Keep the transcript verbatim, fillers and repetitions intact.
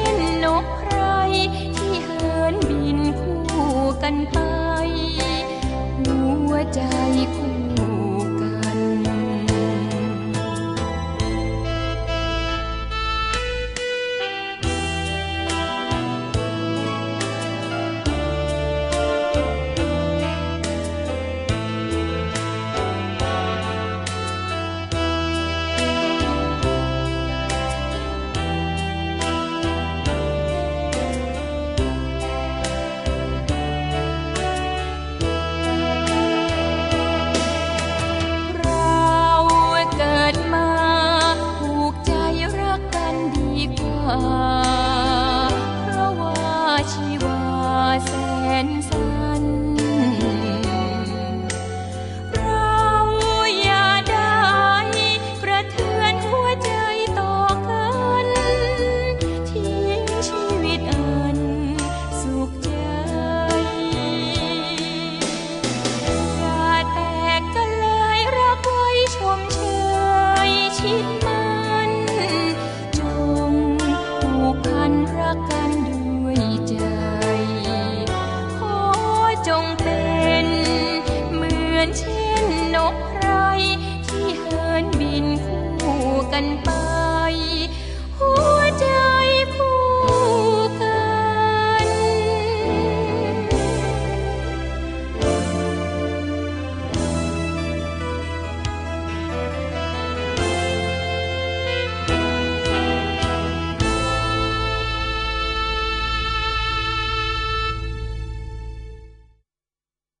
ช่นนกไพรที่เหินบินคู่กันไปหัวใจคู่